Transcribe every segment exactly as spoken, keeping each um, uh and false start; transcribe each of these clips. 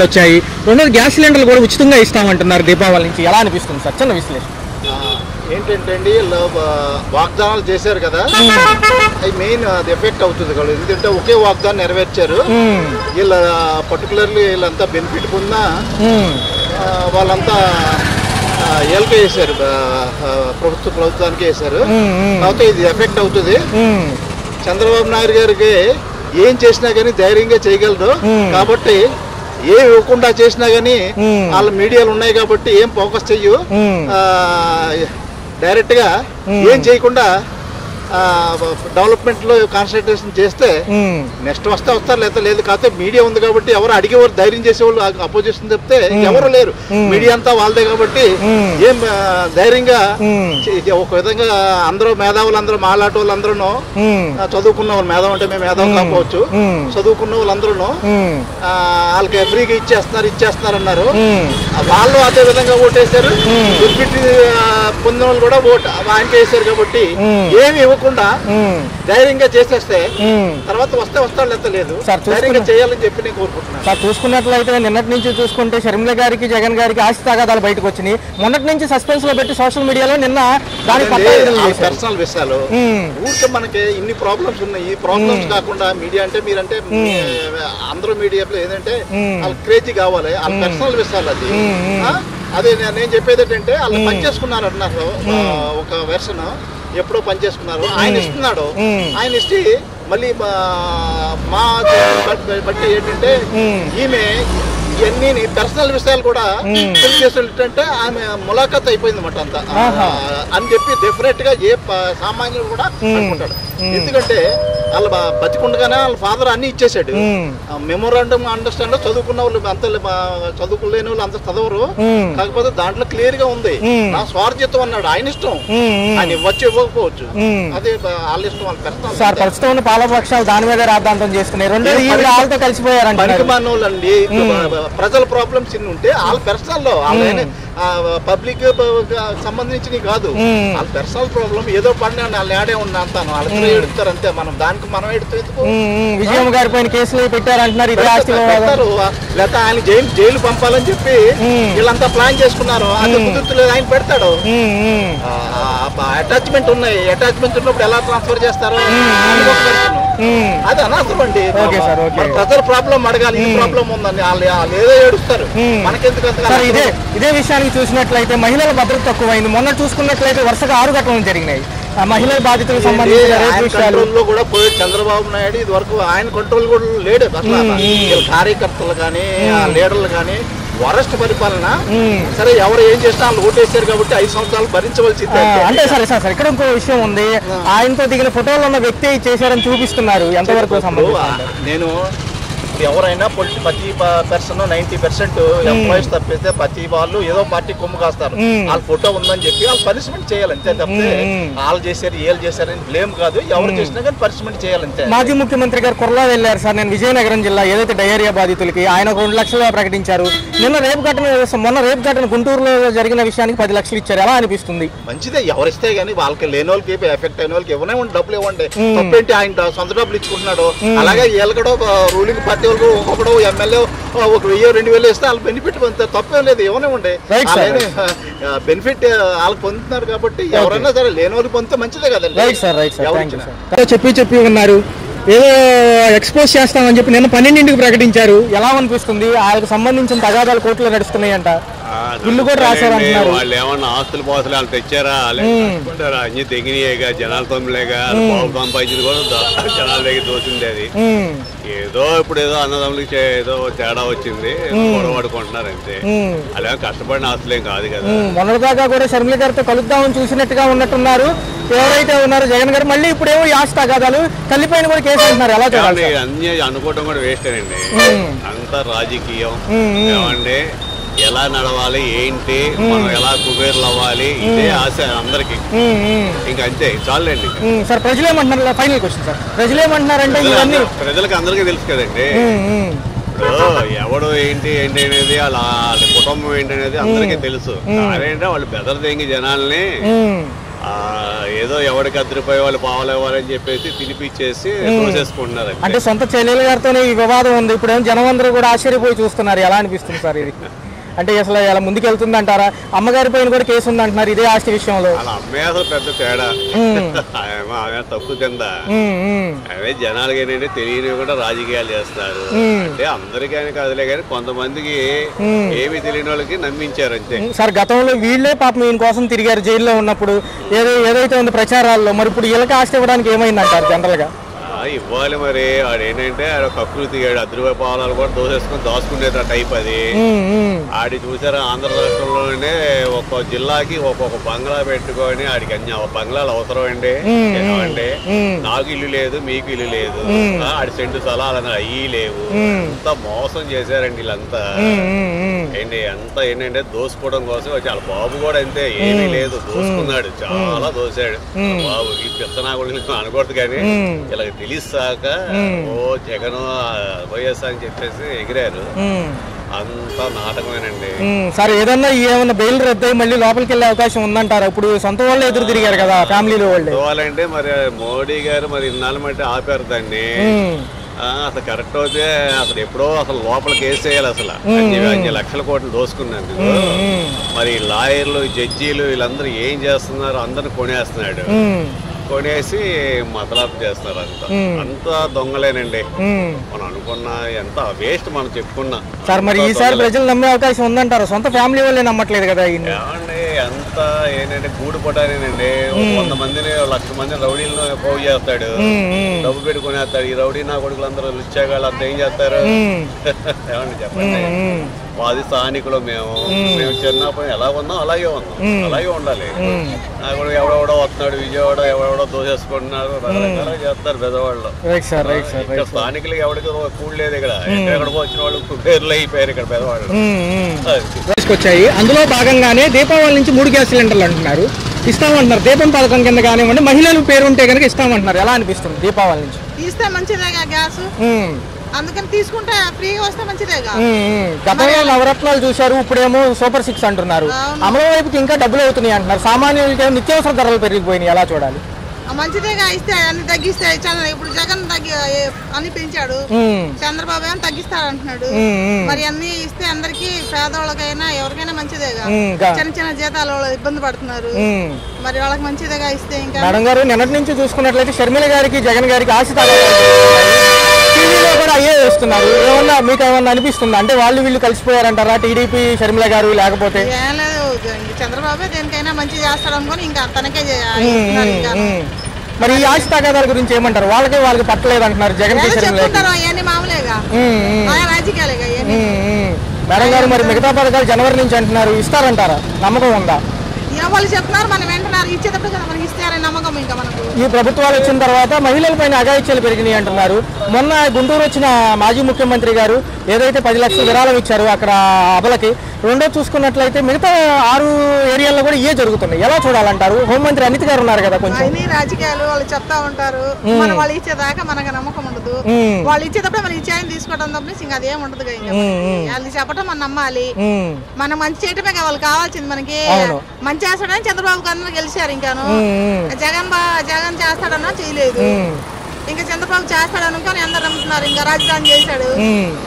పథకాలు వచ్చాయి రెండోది గ్యాస్ సిలిండర్లు కూడా ఉచితంగా ఇస్తామంటున్నారు దీపావళి నుంచి ఎలా అనిపిస్తుంది సార్ చిన్న విశ్లేషణ ఏంటంటే అండి వాగ్దానాలు చేశారు కదా అది మెయిన్ అది ఎఫెక్ట్ అవుతుంది కదా ఎందుకంటే ఒకే వాగ్దానం నెరవేర్చారు వీళ్ళ పర్టికులర్లీ వీళ్ళంతా బెనిఫిట్ పొందిన వాళ్ళంతా ఏల్పే చేశారు ప్రభుత్వ ప్రభుత్వానికి చేశారు కాబట్టి ఇది ఎఫెక్ట్ అవుతుంది చంద్రబాబు నాయుడు గారికి ఏం చేసినా కానీ ధైర్యంగా చేయగలరు కాబట్టి ఏం ఇవ్వకుండా చేసినా కానీ వాళ్ళ మీడియాలు ఉన్నాయి కాబట్టి ఏం ఫోకస్ చెయ్యు డైరెక్ట్ గా ఏం చేయకుండా డెవలప్మెంట్ లో కాన్సన్ట్రేషన్ చేస్తే నెక్స్ట్ వస్తే వస్తారు లేదా లేదు కాకపోతే మీడియా ఉంది కాబట్టి ఎవరు అడిగేవారు ధైర్యం చేసేవాళ్ళు అపోజిషన్ చెప్తే ఎవరు లేరు మీడియా అంతా వాళ్ళదే కాబట్టి ఏం ధైర్యంగా ఒక విధంగా అందరూ మేధావులు అందరూ మాలాట వాళ్ళు అందరూనో చదువుకున్న వాళ్ళు మేధావు అంటే మేము మేధావు కాకపోవచ్చు చదువుకున్న వాళ్ళందరూనో వాళ్ళకి ఎవ్రీగా ఇచ్చేస్తున్నారు ఇచ్చేస్తున్నారు అన్నారు వాళ్ళు అదే విధంగా ఓటేశారు పొందిన వాళ్ళు కూడా ఓటు ఆయనకి వేసారు కాబట్టి ఏమి ధైర్యంగా చేసేస్తే తర్వాత వస్తే వస్తాడు ఎంత లేదు ధైర్యంగా చేయాలని చెప్పి నేను కోరుకుంటున్నాను సార్ చూసుకున్నట్లయితే నిన్నటి నుంచి చూసుకుంటే శర్మిల గారికి జగన్ గారికి ఆస్తి తగాదాలు బయటకు వచ్చినాయి మొన్నటి నుంచి సస్పెన్స్ లో పెట్టి సోషల్ మీడియాలో నిన్న పర్సనల్ విషయాలు ఊరికే మనకి ఇన్ని ప్రాబ్లమ్స్ ఉన్నాయి ఈ ప్రాబ్లమ్స్ కాకుండా మీడియా అంటే మీరంటే అందరూ మీడియాలో ఏంటంటే వాళ్ళ క్రేజీ కావాలి వాళ్ళ పర్సనల్ విషయాలు అది అదే నేను చెప్పేది ఏంటంటే వాళ్ళు పనిచేసుకున్నారు అంటున్నారు ఒక వెర్షన్ ఎప్పుడో పని చేసుకున్నారు ఆయన ఇస్తున్నాడు ఆయన ఇస్తే మళ్ళీ మా బట్టి ఏంటంటే ఈమె ఇవన్నీ పర్సనల్ విషయాలు కూడా తెలియజేస్తుంటే ఆమె ములాఖత్ అయిపోయింది అనమాట అంతా అని చెప్పి డెఫినెట్ గా ఏ సామాన్యులు కూడా అనుకుంటాడు ఎందుకంటే వాళ్ళ బతికుండగానే వాళ్ళ ఫాదర్ అన్ని ఇచ్చేసాడు మెమోరాండం అండర్స్టాండ్ లో చదువుకున్న వాళ్ళు అంత చదువుకోలేని వాళ్ళు అంత చదవరు కాకపోతే దాంట్లో క్లియర్ గా ఉంది నా స్వార్థితం అన్నాడు ఆయన ఇష్టం ఆయన ఇవ్వచ్చు ఇవ్వకపోవచ్చు అదే వాళ్ళ ఇష్టం వాళ్ళ పర్సనల్ పాలపక్షాలు దాని మీద రాద్ధాంతం చేసుకున్నాయి కలిసిపోయారు పనికిమానోళ్ళు అండి ప్రజల ప్రాబ్లమ్స్ ఇన్ని ఉంటే వాళ్ళ పెర్సనల్ లో వాళ్ళ పబ్లిక్ సంబంధించినవి కాదు వాళ్ళ పెర్సనల్ ప్రాబ్లం ఏదో పడినా వాళ్ళు ఏడే ఉన్నా అంతాను వాళ్ళతో ఎడుతారు అంతే మనం దానికి మనం ఎడుతూ విజయం గారి పైన కేసులు పెట్టారంటున్నారు లేకపోతే ఆయన జైలు జైలు పంపాలని చెప్పి వీళ్ళంతా ప్లాన్ చేసుకున్నారు అది కుదురుతులేదు ఆయన పెడతాడు అటాచ్మెంట్ ఉన్నాయి అటాచ్మెంట్ ఉన్నప్పుడు ఎలా ట్రాన్స్ఫర్ చేస్తారు అది అనవసరం అండి ప్రజల ప్రాబ్లం అడగాలి ప్రాబ్లం ఉందండి వాళ్ళు ఏదో ఏడుస్తారు మనకెందుకు ఇదే ఇదే విషయానికి చూసినట్లయితే మహిళల భద్రత తక్కువైంది మొన్న చూసుకున్నట్లయితే వరుసగా ఆరు ఘటనలు జరిగినాయి మహిళల బాధితులకు సంబంధించి కూడా పోయి చంద్రబాబు నాయుడు ఇది వరకు ఆయన కంట్రోల్ కూడా లేడు కార్యకర్తలు కానీ లీడర్లు కానీ వరస్ట్ పరిపాలన సరే ఎవరు ఏం చేసినా వాళ్ళు ఓటేసారు కాబట్టి ఐదు సంవత్సరాలు భరించవలసింది అంటే సరే సార్ సార్ ఇక్కడ ఇంకో విషయం ఉంది ఆయనతో దిగిన ఫోటోలు ఉన్న వ్యక్తి చేశారని చూపిస్తున్నారు ఎంతవరకు నేను ఎవరైనా ప్రతి పర్సన్ నైన్టీ పర్సెంట్ ఎంప్లాయీస్ తప్పితే ప్రతి వాళ్ళు ఏదో పార్టీ కొమ్ము కాస్తారు వాళ్ళ ఫోటో ఉందని చెప్పి వాళ్ళు పనిష్మెంట్ చేయాలంతే తప్పితే వాళ్ళు చేశారు ఏళ్ళు చేశారని బ్లేమ్ కాదు ఎవరు చేసినా కానీ పనిష్మెంట్ చేయాలంతే మాజీ ముఖ్యమంత్రి గారు కొరలా వెళ్ళారు సార్ నేను విజయనగరం జిల్లా ఏదైతే డయేరియా బాధితులకి ఆయన ఒక రెండు లక్షలు ప్రకటించారు నిన్న రేపు ఘటన మొన్న రేపు ఘటన గుంటూరులో జరిగిన విషయానికి పది లక్షలు ఇచ్చారు ఎలా అనిపిస్తుంది మంచిదే ఎవరిస్తే గానీ వాళ్ళకి లేని వాళ్ళకి ఎఫెక్ట్ అయిన వాళ్ళకి ఇవ్వనే ఉండి డబ్బులు ఇవ్వండి తప్పేంటి ఆయన సొంత డబ్బులు ఇచ్చుకుంటున్నాడు అలాగే వీళ్ళు కూడా రూలింగ్ పార్టీ ఒకప్పుడు ఎమ్మెల్యే ఒక వెయ్యో రెండు వేలు ఇస్తే వాళ్ళు బెనిఫిట్ పొందుతారు తప్పేం లేదు ఏమనే ఉండే బెనిఫిట్ వాళ్ళు పొందుతున్నారు కాబట్టి ఎవరైనా సరే లేని వాళ్ళు పొందితే మంచిదే కదండి చెప్పి చెప్పి ఉన్నారు ఏదో ఎక్స్పోజ్ చేస్తామని చెప్పి నిన్న పన్నెండింటికి ప్రకటించారు ఎలా అనిపిస్తుంది వాళ్ళకి సంబంధించిన తగాదాలు కోర్టులో నడుస్తున్నాయంట ఇల్లు కూడా రాశారు వాళ్ళు ఏమన్నా ఆస్తులు పాస్తులు వాళ్ళు తెచ్చారా అన్ని తెగినాయేగా జనాల తమ్ములేగా సంపాదించింది కూడా జనాల దగ్గర దోచింది అది ఏదో ఇప్పుడు ఏదో అన్నదమ్ములకి ఏదో తేడా వచ్చింది గొడవడుకుంటున్నారు అంతే అలా కష్టపడిన ఆస్తులేం కాదు కదా మొన్నటిదాకా కూడా శర్మిల గారితో కలుద్దామని చూసినట్టుగా ఉన్నట్టున్నారు ఎవరైతే ఉన్నారు జగన్ గారు మళ్ళీ ఇప్పుడు ఏమో యాస్ తగాదాలు తల్లిపైన కూడా కేసు అంటున్నారు ఎలా అన్ని అనుకోవడం కూడా వేస్ట్ అండి అంత రాజకీయం ఏమంటే ఎలా నడవాలి ఏంటి మనం ఎలా కుబేర్లు అవ్వాలి ఇదే ఆశ అందరికి ఇంకా అంతే చాలండి సార్ ప్రజలు ఏమంటున్నారు ఫైనల్ క్వశ్చన్ సార్ ప్రజలు ఏమంటున్నారంటే ఇవన్నీ ప్రజలకు అందరికీ తెలుసు కదండి ఎవడు ఏంటి ఏంటి అనేది వాళ్ళ కుటుంబం ఏంటి అనేది అందరికీ తెలుసు అదేంటే వాళ్ళు బెదర్ తెంగి జనాల్ని అంటే సొంత చెల్లెలు గారితోనే ఈ వివాదం ఉంది. ఇప్పుడు జనమందరూ కూడా ఆశ్చర్యపోయి చూస్తున్నారు. ఎలా అనిపిస్తుంది సార్ ఇది? అంటే అసలు ఎలా ముందుకు వెళ్తుంది అంటారా? అమ్మగారి పైన కూడా కేసు ఉంది అంటున్నారు ఇదే ఆస్తి విషయంలో. జనాలకైనా తెలియని కూడా రాజకీయాలు చేస్తారు. అంటే అందరికైనా కదలే కానీ కొంతమందికి ఏమి తెలియని వాళ్ళకి నమ్మించారు అంతే సార్. గతంలో వీళ్ళే పాపం ఈయన కోసం తిరిగారు జైల్లో ఉన్నప్పుడు ఏదో ఏదైతే ఉంది ప్రచారాల్లో. మరి ఇప్పుడు వీళ్ళకి ఆస్తి ఇవ్వడానికి ఏమైందంటారు? జనరల్ గా ఇవ్వాలి. మరి ఆడేంటంటే ఆడ ప్రకృతి అదృవ పాలనలు కూడా దోసేసుకుని దోసుకునేది ఆ టైప్. అది ఆడి చూసారా ఆంధ్ర రాష్ట్రంలోనే ఒక్కొక్క జిల్లాకి ఒక్కొక్క బంగ్లా పెట్టుకొని ఆడికి అన్ని బంగ్లాలు అవసరం అండి. అంటే నాకు ఇల్లు లేదు, మీకు ఇల్లు లేదు, ఆడి సెంటు స్థలాలు అయ్యి లేవు. అంతా మోసం చేశారండి వీళ్ళంతా. ఏంటి అంతా ఏంటంటే దోసుకోవడం కోసం. వాళ్ళ బాబు కూడా అంతే, ఏమీ లేదు దోసుకున్నాడు, చాలా దోసాడు బాబు. ఈ పిత్తనా కూడా అనకూడదు కానీ ఇలా తెలిసాక ఓ జగన్ వైఎస్ అని చెప్పేసి ఎగిరారు. అంతా నాటకమేనండి సార్. ఏదన్నా ఏమన్నా బెయిల్ రద్దు అయ్యి మళ్ళీ లోపలికి వెళ్ళే అవకాశం ఉందంటారా? ఇప్పుడు సొంత వాళ్ళు ఎదురు తిరిగారు కదా ఫ్యామిలీలో వాళ్ళు. వాళ్ళంటే మరి మోడీ గారు మరి ఇన్నాళ్ళు మట్టి ఆపారు దాన్ని. అసలు కరెక్ట్ అయితే అసలు ఎప్పుడో అసలు లోపలికి వేసేయాలి. అసలు అన్ని లక్షల కోట్లు దోసుకున్నాను. మరి లాయర్లు జడ్జీలు వీళ్ళందరూ ఏం చేస్తున్నారు? అందరిని కొనేస్తున్నాడు. కొనేసి మతలాపు చేస్తున్నారు. అంతా అంతా దొంగలేనండి మనం అనుకున్నా. ఎంత వేస్ట్ మనం చెప్పుకున్నా సార్. మరి ఈసారి ప్రజలు నమ్మే అవకాశం ఉందంటారు? సొంత ఫ్యామిలీ వాళ్ళే నమ్మట్లేదు కదా అండి. అంతా ఏంటంటే గూడు పటానేనండి. వంద మందిని లక్ష మంది రౌడీలను పోగు చేస్తాడు, డబ్బు పెట్టుకునేస్తాడు. ఈ రౌడీ నా కొడుకులందరూ రుచ్చేగాళ్ళు అంతా ఏం చేస్తారు ఏమండి చెప్పండి. మాది స్థానికులు మేము మేము చిన్నప్పుడు ఎలా ఉన్నాం అలాగే ఉన్నాం, అలాగే ఉండాలి. నాకు ఎవడెవడో వస్తున్నాడు విజయవాడ, ఎవడెవడో దోసేసుకుంటున్నారు, రకరకాలుగా చేస్తారు పెద్దవాళ్ళు. స్థానికులకి ఎవరికి కూడు లేదు ఇక్కడ. ఎక్కడికి వచ్చిన వాళ్ళు పేర్లు అయిపోయారు ఇక్కడ పెద్దవాళ్ళు వచ్చాయి. అందులో భాగంగానే దీపావళి నుంచి మూడు గ్యాస్ సిలిండర్లు అంటున్నారు ఇస్తామంటున్నారు. దీపం పథకం కింద కానివ్వండి, మహిళలు పేరు ఉంటే కనుక ఇస్తామంటున్నారు. ఎలా అనిపిస్తుంది? దీపావళి నుంచి ఇస్తే మంచిదేగా గ్యాస్, అందుకని తీసుకుంటే ఫ్రీగా వస్తే మంచిదేగా. గతంలో నవరత్నాలు చూశారు, ఇప్పుడేమో సూపర్ సిక్స్ అంటున్నారు. అమలు వైపుకి ఇంకా డబ్బులు అవుతున్నాయి అంటున్నారు. సామాన్యులకి నిత్యావసర ధరలు పెరిగిపోయినాయి. ఎలా చూడాలి? మంచిదేగా ఇస్తే అన్ని తగ్గిస్తాయి. ఇప్పుడు జగన్ తగ్గి అన్ని పెంచాడు, చంద్రబాబు ఏమో తగ్గిస్తాడు అంటున్నాడు. మరి అన్ని ఇస్తే అందరికి పేదవాళ్ళకైనా ఎవరికైనా మంచిదేగా. చిన్న చిన్న జీతాలు ఇబ్బంది పడుతున్నారు, మరి వాళ్ళకి మంచిదేగా ఇస్తే. ఇంకా మేడం గారు నిన్నటి నుంచి చూసుకున్నట్లయితే శర్మిల గారికి జగన్ గారికి ఆశ టీవీలో కూడా అయ్యే వస్తున్నారు. ఏమన్నా మీకు ఏమన్నా అనిపిస్తుంది? అంటే వాళ్ళు వీళ్ళు కలిసిపోయారంటారా టీడీపీ శర్మిల గారు? లేకపోతే చంద్రబాబు దేనికైనా మంచి చేస్తాడు అనుకుని ఇంకా తనకే చేయాలి. మరి ఈ ఆశ తగాదాల గురించి ఏమంటారు? వాళ్ళకి వాళ్ళకి పట్టలేదు అంటున్నారు జగన్ అవన్నీ మామూలేగా రాజకీయాలేగా. మేడం గారు మరి మిగతా పథకాలు జనవరి నుంచి అంటున్నారు, ఇస్తారంటారా? నమ్మకం ఉందా? వాళ్ళు చెప్తున్నారు మనం వెంటనే ఇచ్చేటప్పుడు కదా మనకి ఇస్తారనే నమ్మకం. ఇంకా మనకు ఈ ప్రభుత్వాలు వచ్చిన తర్వాత మహిళల పైన అఘాయిత్యాలు పెరిగినాయి అంటున్నారు. మొన్న గుంటూరు వచ్చిన మాజీ ముఖ్యమంత్రి గారు ఏదైతే పది లక్షల విరాళం ఇచ్చారు అక్కడ అబలకి, రెండో చూసుకున్నట్లయితే మిగతా ఆరు ఏరియాల్లో కూడా ఇవే జరుగుతున్నాయి. ఎలా చూడాలంటారు? హోంమంత్రి అనిత గారు ఉన్నారు కదా, కొంచెం రాజకీయాలు వాళ్ళు చెప్తా ఉంటారు. మనం వాళ్ళు ఇచ్చేదాకా మనకు నమ్మకం ఉండదు. వాళ్ళు ఇచ్చేటప్పుడు మనం ఇచ్చే తీసుకోవడం తప్ప ఇంకా అదేం ఉండదు. వాళ్ళు చెప్పడం మనం నమ్మాలి. మనం మంచి చేయటమే కదా వాళ్ళు కావాల్సింది. మనకి మంచి చేస్తాడని చంద్రబాబు గారు గెలిచారు. ఇంకాను జగన్ జగన్ చేస్తాడన్నా చేయలేదు. ఇంకా చంద్రబాబు చేస్తాడు అనుకుని అందరు నమ్ముతున్నారు. ఇంకా రాజధాని చేశాడు,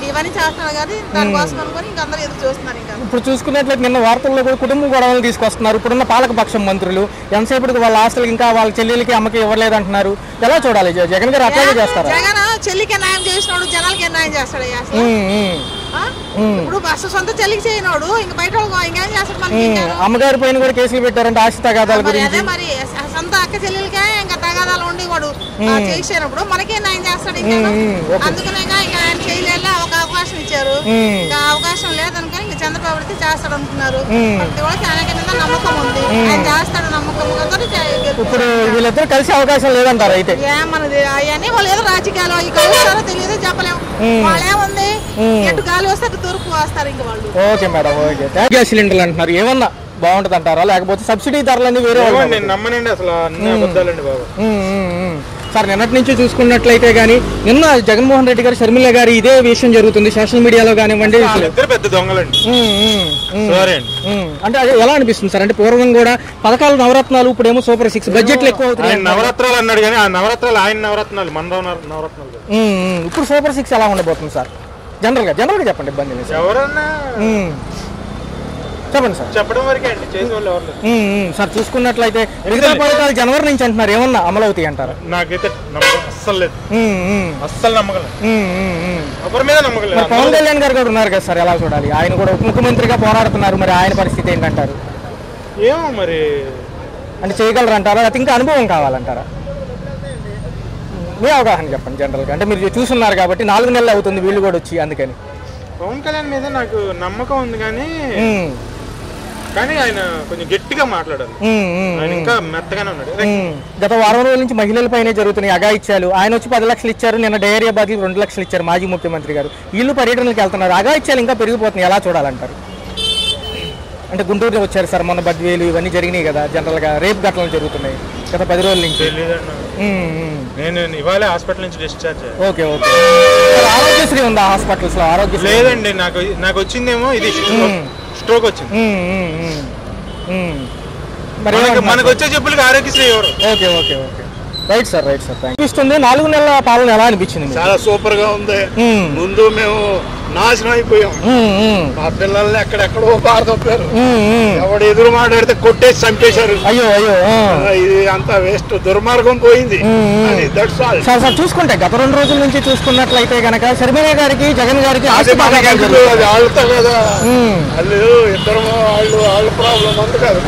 ఇవన్నీ చేస్తున్నాడు కదా, దానికోసం అనుకుని ఇంకా అందరూ ఎదురు చూస్తున్నారు. ఇంకా ఇప్పుడు చూసుకున్నట్లయితే నిన్న వార్తల్లో కూడా కుటుంబ గొడవలు తీసుకొస్తున్నారు. ఇప్పుడున్న పాలకపక్షం మంత్రులు ఎంతసేపటికి వాళ్ళ ఆస్తులు ఇంకా వాళ్ళ చెల్లెలకి అమ్మకి ఇవ్వలేదు అంటున్నారు. ఎలా చూడాలి? జగన్ గారు అట్లాగే చేస్తారు. జగన్ చెల్లికి న్యాయం చేసినాడు, జనాలకి న్యాయం చేస్తాడు. ఇప్పుడు అసలు సొంత చెల్లికి చేయనోడు ఇంకా బయట ఇంకేం చేస్తాడు మనకి? అమ్మగారి పైన కూడా కేసులు పెట్టారంటే ఆస్తి తగాదాల గురించి. మరి సొంత అక్క చెల్లెలకే ఇంకా తగాదాలు ఉండి వాడు చేసినప్పుడు మనకే న్యాయం చేస్తాడు. ఇంకా అందుకనే ఇంకా ఆయన చేయలేలా ఒక అవకాశం ఇచ్చారు. ఇంకా అవకాశం లేదనుకని ఇంకా చంద్రబాబు అయితే చేస్తాడు అనుకున్నారు. వాళ్ళకి ఆయనకి నమ్మకం ఉంది, ఆయన చేస్తాడు నమ్మకం. ఇప్పుడు వీళ్ళిద్దరు కలిసి అవకాశం లేదంటారు అయితే? ఏమన్నది అవన్నీ వాళ్ళు ఏదో రాజకీయాలు అవి కలుస్తారో తెలియదు, చెప్పలేము. వాళ్ళేముంది ఎటు గాలి వస్తే అటు తూర్పు వస్తారు ఇంకా వాళ్ళు. Okay madam, okay. గ్యాస్ సిలిండర్లు అంటున్నారు ఏమన్నా బాగుంటది అంటారా? లేకపోతే సబ్సిడీ ధరలన్నీ వేరే? నమ్మనండి అసలు, అన్ని అబద్ధాలండి బాబు. సార్ నిన్నటి నుంచి చూసుకున్నట్లయితే గాని నిన్న జగన్ మోహన్ రెడ్డి గారు శర్మిల గారు ఇదే విషయం జరుగుతుంది సోషల్ మీడియాలో గానివండి ఇద్దరు పెద్ద దొంగలండి సారీ అండి అంటే ఎలా అనిపిస్తుంది సార్ అంటే పూర్వం కూడా పథకాలు నవరత్నాలు ఇప్పుడేమో సూపర్ సిక్స్ బడ్జెట్లు ఎక్కువ అవుతున్నాయి నవరత్నాలు అన్నాడు గాని ఆ నవరత్నాలు ఆయన నవరత్నాలు మన నవరత్నాలు కాదు ఇప్పుడు సూపర్ సిక్స్ ఎలా ఉండబోతుంది సార్ జనరల్ గా జనరల్ గా చెప్పండి ఇబ్బంది లేదు ఎవరన్నా చెప్పండి సార్ చెప్పడం వరకే అండి చేసేవాళ్ళు ఎవరు లేరు సార్ చూసుకున్నట్లయితే మిగతా పథకాలు జనవరి నుంచి అంటున్నారు ఏమన్నా అమలు అవుతాయి అంటారు నాకైతే అస్సలు లేదు అస్సలు నమ్మకలేదు ఎవరి మీద నమ్మకలేదు పవన్ కళ్యాణ్ గారు కూడా ఉన్నారు కదా సార్ ఎలా చూడాలి ఆయన కూడా ఉప ముఖ్యమంత్రిగా పోరాడుతున్నారు మరి ఆయన పరిస్థితి ఏంటంటారు ఏమో మరి అంటే చేయగలరు అంటారా అది ఇంకా అనుభవం కావాలంటారా మీ అవగాహన చెప్పండి జనరల్గా అంటే మీరు చూస్తున్నారు కాబట్టి నాలుగు నెలలు అవుతుంది వీళ్ళు కూడా వచ్చి అందుకని పవన్ కళ్యాణ్ మీద నాకు నమ్మకం ఉంది కానీ కానీ ఆయన కొంచెం గట్టిగా మాట్లాడాలి ఆయన ఇంకా మెత్తగానే ఉన్నాడు గత వారం రోజుల నుంచి మహిళలపైనే జరుగుతున్నాయి అగాయిత్యాలు ఆయన వచ్చి పది లక్షలు ఇచ్చారు నిన్న డయేరియా బాధికి రెండు లక్షలు ఇచ్చారు మాజీ ముఖ్యమంత్రి గారు వీళ్ళు పర్యటనకి వెళ్తున్నారు అగాయిత్యాలు ఇంకా పెరిగిపోతున్నాయి ఎలా చూడాలంటారు అంటే గుంటూరులో వచ్చారు సార్ మొన్న బద్వేలు ఇవన్నీ జరిగినాయి కదా జనరల్గా రేపు ఘటనలు జరుగుతున్నాయి గత పది రోజుల నుంచి నేను ఇవాళ హాస్పిటల్ నుంచి డిశ్చార్జ్ ఓకే ఓకే ఆరోగ్యశ్రీ ఉందా హాస్పిటల్స్ లో ఆరోగ్యశ్రీ లేదండి నాకు నాకు వచ్చిందేమో ఇది స్ట్రోక్ వచ్చింది మనకు వచ్చే చెప్పులకి ఆరోగ్యశ్రీ ఎవరు okay okay okay right sir right sir అనిపిస్తుంది నాలుగు నెలల పాలన ఎలా అనిపించింది చాలా సూపర్ గా ఉంది ముందు మేము నాశనం అయిపోయాం మా పిల్లల్ని ఎక్కడెక్కడో బాధ తప్పారు ఎవడు ఎదురు మాట్లాడితే కొట్టేసి చంపేశారు అయ్యో అయ్యో ఇది అంతా వేస్ట్ దుర్మార్గం పోయింది సార్ సార్ చూసుకుంటే గత రెండు రోజుల నుంచి చూసుకున్నట్లయితే గనక శర్మిల గారికి జగన్ గారికి వాళ్ళతో కదా వాళ్ళు ఇద్దరు వాళ్ళు వాళ్ళ ప్రాబ్లం అంత కాదు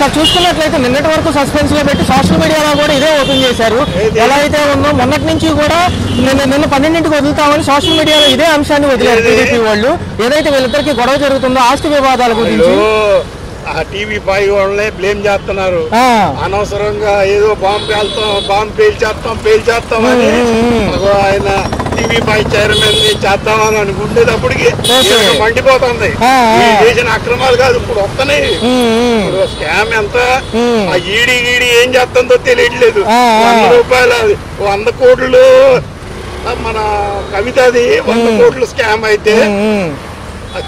సార్ చూసుకున్నట్లయితే నిన్నటి వరకు సస్పెన్స్ లో పెట్టి సోషల్ మీడియాలో కూడా ఇదే ఓపెన్ చేశారు ఎలా అయితే ఉందో మొన్నటి నుంచి కూడా నిన్న నిన్న పన్నెండింటికి వదులుతామని సోషల్ మీడియాలో ఇదే అంశాన్ని వదిలేరు టీడీపీ వాళ్ళు ఏదైతే వీళ్ళిద్దరికి గొడవ జరుగుతుందో ఆస్తి వివాదాల గురించి ఆ టీవీ బాయ్ వాళ్ళే బ్లేమ్ చేస్తున్నారు అనవసరంగా ఏదో బాంబు పేల్తాం బాంబు పేల్చేస్తాం పేల్చేస్తామని ఆయన టీవీ బాయ్ చైర్మన్ చేద్దామని అనుకునేటప్పటికి మండిపోతుంది చేసిన అక్రమాలు కాదు ఇప్పుడు వస్తున్నాయి స్కామ్ ఎంత ఆ ఈడీ ఈడీ ఏం చేస్తుందో తెలియట్లేదు వంద రూపాయలు వంద కోట్లు మన కవితది వంద కోట్లు స్కామ్ అయితే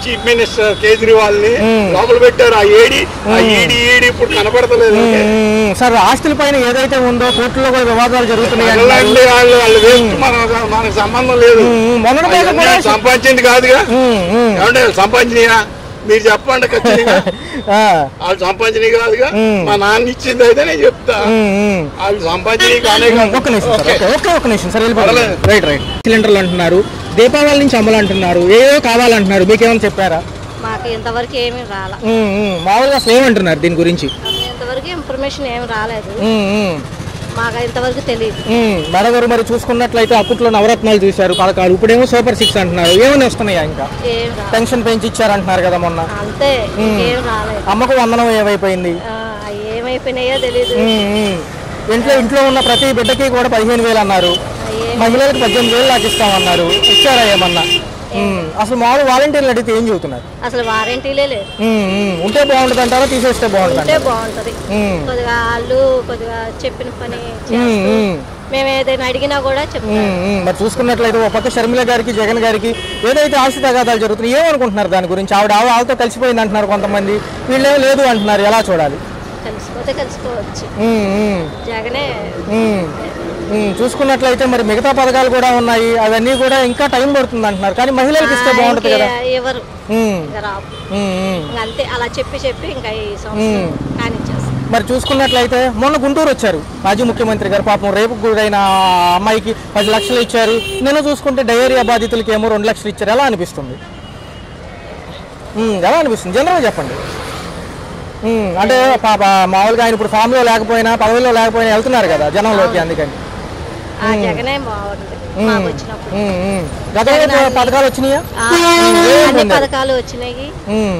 చీఫ్ మినిస్టర్ కేజ్రీవాల్ ని లోపల పెట్టారు ఆ ఏడి ఆ ఈడి ఈడి ఇప్పుడు కనపడతలేదు సార్ ఆస్తుల పైన ఏదైతే ఉందో కోర్టులో కూడా వివాదాలు జరుగుతున్నాయి వాళ్ళు వాళ్ళు వేస్ట్ మన మనకు సంబంధం లేదు సంపాదించింది కాదుగా ఏమంటే సంపాదించిన మీరు చెప్పండి ఖచ్చితంగా వాళ్ళు సంపాదించినవి కాదుగా మా నాన్న ఇచ్చింది అయితే నేను చెప్తా వాళ్ళు సంపాదించినవి కానే కాదు సిలిండర్లు అంటున్నారు దీపావళి నుంచి అమలు అంటున్నారు ఏదో కావాలంటున్నారు మీకేమని చెప్పారా మాకు ఇంతవరకు ఏమి రాలేదు మామూలుగా అసలు ఏమంటున్నారు దీని గురించి ఇంతవరకు ఇన్ఫర్మేషన్ ఏమి రాలేదు మాకు ఇంతవరకు తెలియదు మరొకరు మరి చూసుకున్నట్లయితే అప్పట్లో నవరత్నాలు చూశారు పథకాలు ఇప్పుడేమో సూపర్ సిక్స్ అంటున్నారు ఏమని వస్తున్నాయా ఇంకా పెన్షన్ పెంచి ఇచ్చారంటున్నారు కదా మొన్న అంతే అమ్మకు వందనం ఏమైపోయింది ఏమైపోయినాయో తెలియదు ఇంట్లో ఇంట్లో ఉన్న ప్రతి బిడ్డకి కూడా పదిహేను వేలు అన్నారు మహిళలకు పద్దెనిమిది వేలు దాకా ఇస్తామన్నారు ఇచ్చారా ఏమన్నా అసలు మామూలు వాలంటీర్లు అడిగితే ఏం చెబుతున్నారు అసలు వారంటీలే లేదు ఉంటే బాగుంటుంది అంటారా తీసేస్తే బాగుంటుంది బాగుంటది కొద్దిగా వాళ్ళు కొద్దిగా చెప్పిన పని మేము ఏదైనా అడిగినా కూడా చెప్తాం మరి చూసుకున్నట్లయితే ఒక పక్క శర్మిల గారికి జగన్ గారికి ఏదైతే ఆస్తి తగాదాలు జరుగుతున్నాయి ఏమనుకుంటున్నారు దాని గురించి ఆవిడ ఆవిడతో కలిసిపోయింది అంటున్నారు కొంతమంది వీళ్ళేమో లేదు అంటున్నారు ఎలా చూడాలి కలిసిపోతే కలిసిపోవచ్చు జగనే చూసుకున్నట్లయితే మరి మిగతా పథకాలు కూడా ఉన్నాయి అవన్నీ కూడా ఇంకా టైం పడుతుంది అంటున్నారు కానీ మహిళలకు ఇస్తే బాగుంటుంది కదా ఎవరు అంతే అలా చెప్పి చెప్పి ఇంకా మరి చూసుకున్నట్లయితే మొన్న గుంటూరు వచ్చారు మాజీ ముఖ్యమంత్రి గారు పాపం రేపు గురైన అమ్మాయికి పది లక్షలు ఇచ్చారు నిన్న చూసుకుంటే డయేరియా బాధితులకి ఏమో రెండు లక్షలు ఇచ్చారు ఎలా అనిపిస్తుంది ఎలా అనిపిస్తుంది జనరల్గా చెప్పండి అంటే పాప మామూలుగా ఆయన ఇప్పుడు ఫామ్ లో లేకపోయినా పదవిలో లేకపోయినా వెళ్తున్నారు కదా జనంలోకి అందుకని పథకాలు వచ్చినాయా పథకాలు వచ్చినాయి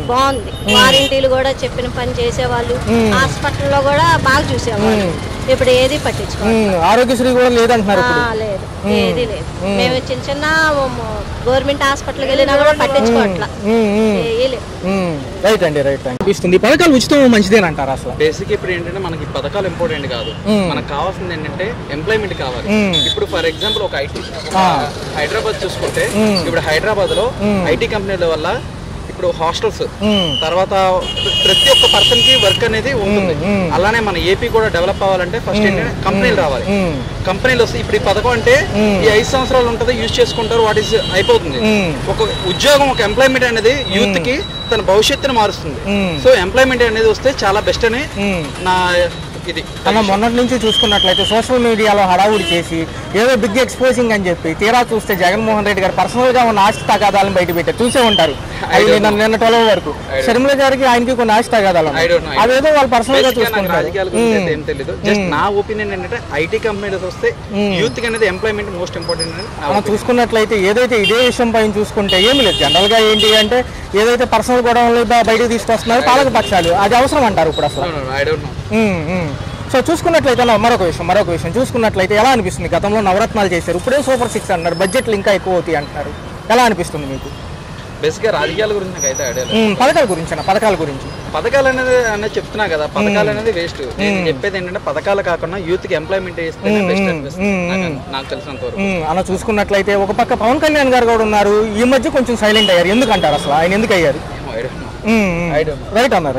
బాగుంది వారంటీలు కూడా చెప్పిన పని చేసేవాళ్ళు హాస్పిటల్లో కూడా బాగా చూసేవాళ్ళు ఇప్పుడు ఏది పట్టించుకోవాలి ఆరోగ్యశ్రీ కూడా లేదు అంటున్నారు ఇప్పుడు ఆ లేదు ఏది లేదు మేము చిన్న చిన్న గవర్నమెంట్ హాస్పిటల్ కి వెళ్ళినా కూడా పట్టించుకోవట్లా ఏ లేదు రైట్ అండి రైట్ అనిపిస్తుంది పథకాలు ఉచితం మంచిదేనా అంటారా అసలు బేసిక్ ఇప్పుడు ఏంటంటే మనకి పథకాలు ఇంపార్టెంట్ కాదు మనకు కావాల్సింది ఏంటంటే ఎంప్లాయ్‌మెంట్ కావాలి ఇప్పుడు ఫర్ ఎగ్జాంపుల్ ఒక ఐటీ హైదరాబాద్ చూసుకుంటే ఇప్పుడు హైదరాబాద్ లో ఐటీ కంపెనీల వల్ల ఇప్పుడు హాస్టల్స్ తర్వాత ప్రతి ఒక్క పర్సన్ కి వర్క్ అనేది ఉంటుంది అలానే మన ఏపీ కూడా డెవలప్ అవ్వాలంటే ఫస్ట్ ఏంటంటే కంపెనీలు రావాలి కంపెనీలు వస్తే ఇప్పుడు ఈ పథకం అంటే ఈ ఐదు సంవత్సరాలు ఉంటుంది యూజ్ చేసుకుంటారు వాట్ ఈస్ అయిపోతుంది ఒక ఉద్యోగం ఒక ఎంప్లాయ్మెంట్ అనేది యూత్ కి తన భవిష్యత్తును మారుస్తుంది సో ఎంప్లాయ్మెంట్ అనేది వస్తే చాలా బెస్ట్ అని నా ఇది అలా మొన్నటి నుంచి చూసుకున్నట్లయితే సోషల్ మీడియాలో హడావుడి చేసి ఏదో బిగ్ ఎక్స్పోజింగ్ అని చెప్పి తీరా చూస్తే జగన్మోహన్ రెడ్డి గారు పర్సనల్ గా ఉన్న ఆస్తి తగాదాలను బయట పెట్టే చూసే ఉంటారు నిన్న ట్వెల్వ్ వరకు శర్మిల గారికి ఆయనకి కొన్ని ఆస్తి తగాదాలు అదేదో వాళ్ళు పర్సనల్ గా చూసుకుంటారు ఐటీ కంపెనీలు వస్తే యూత్ అనేది ఎంప్లాయ్మెంట్ మోస్ట్ ఇంపార్టెంట్ మనం చూసుకున్నట్లయితే ఏదైతే ఇదే విషయం పైన చూసుకుంటే ఏమి లేదు జనరల్ గా ఏంటి అంటే ఏదైతే పర్సనల్ గొడవలు బయటకు తీసుకొస్తున్నారో పాలక పక్షాలు అది అవసరం అంటారు ఇప్పుడు అసలు సో చూసుకున్నట్లయితే మరొక విషయం మరొక విషయం చూసుకున్నట్లయితే ఎలా అనిపిస్తుంది గతంలో నవరత్నాలు చేశారు ఇప్పుడే సూపర్ సిక్స్ అంటారు బడ్జెట్లు ఇంకా ఎక్కువ అవుతాయి అంటారు ఎలా అనిపిస్తుంది మీకు బేసిక్గా రాజకీయాల గురించి నాకు అయితే ఐడియా లేదు పథకాల గురించి పథకాల గురించి పథకాలు అనేది అనేది చెప్తున్నా కదా పథకాలు అనేది వేస్ట్ నేను చెప్పేది ఏంటంటే పథకాలు కాకుండా యూత్ కి ఎంప్లాయ్మెంట్ ఇస్తే బెస్ట్ అనిపిస్తుంది నాకు తెలిసినంత వరకు అలా చూసుకున్నట్లయితే ఒక పక్క పవన్ కళ్యాణ్ గారు కూడా ఉన్నారు ఈ మధ్య కొంచెం సైలెంట్ అయ్యారు ఎందుకంటారు అసలు ఆయన ఎందుకు అయ్యారు రైట్ అన్నారు.